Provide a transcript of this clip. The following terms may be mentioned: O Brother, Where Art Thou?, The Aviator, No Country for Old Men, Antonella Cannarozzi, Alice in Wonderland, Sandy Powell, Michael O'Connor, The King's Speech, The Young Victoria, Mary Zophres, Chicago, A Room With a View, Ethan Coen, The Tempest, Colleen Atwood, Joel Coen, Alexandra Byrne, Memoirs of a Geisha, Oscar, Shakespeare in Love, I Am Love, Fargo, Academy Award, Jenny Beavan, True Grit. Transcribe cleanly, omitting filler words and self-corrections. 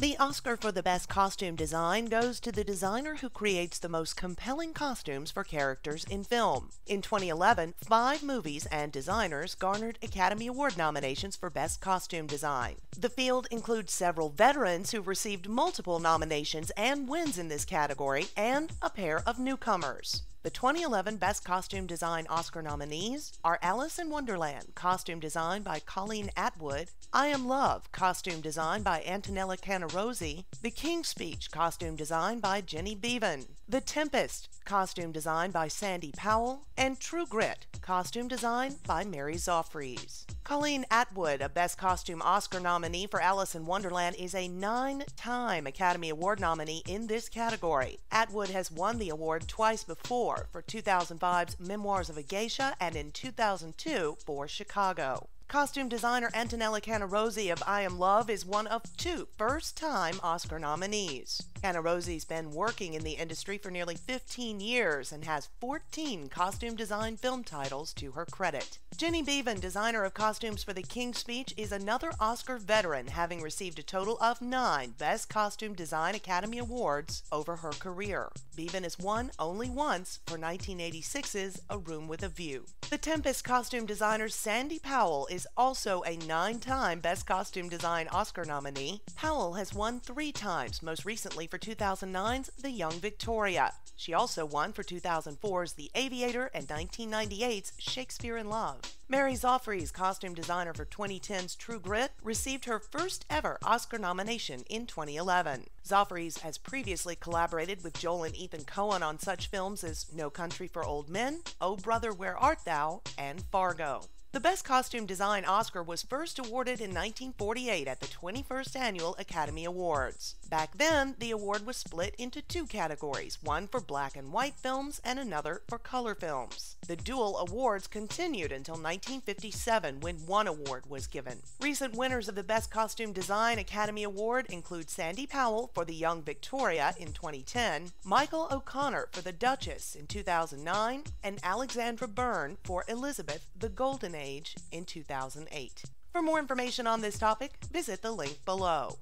The Oscar for the Best Costume Design goes to the designer who creates the most compelling costumes for characters in film. In 2011, 5 movies and designers garnered Academy Award nominations for Best Costume Design. The field includes several veterans who received multiple nominations and wins in this category, and a pair of newcomers. The 2011 Best Costume Design Oscar nominees are Alice in Wonderland, costume design by Colleen Atwood; I Am Love, costume design by Antonella Cannarozzi; The King's Speech, costume design by Jenny Beavan; The Tempest, costume design by Sandy Powell; and True Grit, costume design by Mary Zophres. Colleen Atwood, a Best Costume Oscar nominee for Alice in Wonderland, is a 9-time Academy Award nominee in this category. Atwood has won the award twice before, for 2005's Memoirs of a Geisha and in 2002 for Chicago. Costume designer Antonella Cannarozzi of I Am Love is one of 2 first-time Oscar nominees. Cannarozzi's been working in the industry for nearly 15 years and has 14 costume design film titles to her credit. Jenny Beavan, designer of costumes for The King's Speech, is another Oscar veteran, having received a total of 9 Best Costume Design Academy Awards over her career. Beavan has won only once, for 1986's A Room With a View. The Tempest costume designer Sandy Powell is also a 9-time Best Costume Design Oscar nominee. Powell has won 3 times, most recently for 2009's The Young Victoria. She also won for 2004's The Aviator and 1998's Shakespeare in Love. Mary Zophres, costume designer for 2010's True Grit, received her first ever Oscar nomination in 2011. Zophres has previously collaborated with Joel and Ethan Coen on such films as No Country for Old Men, Oh Brother, Where Art Thou?, and Fargo. The Best Costume Design Oscar was first awarded in 1948 at the 21st Annual Academy Awards. Back then, the award was split into 2 categories, one for black and white films and another for color films. The dual awards continued until 1957, when one award was given. Recent winners of the Best Costume Design Academy Award include Sandy Powell for The Young Victoria in 2010, Michael O'Connor for The Duchess in 2009, and Alexandra Byrne for Elizabeth, the Golden Age in 2008. For more information on this topic, visit the link below.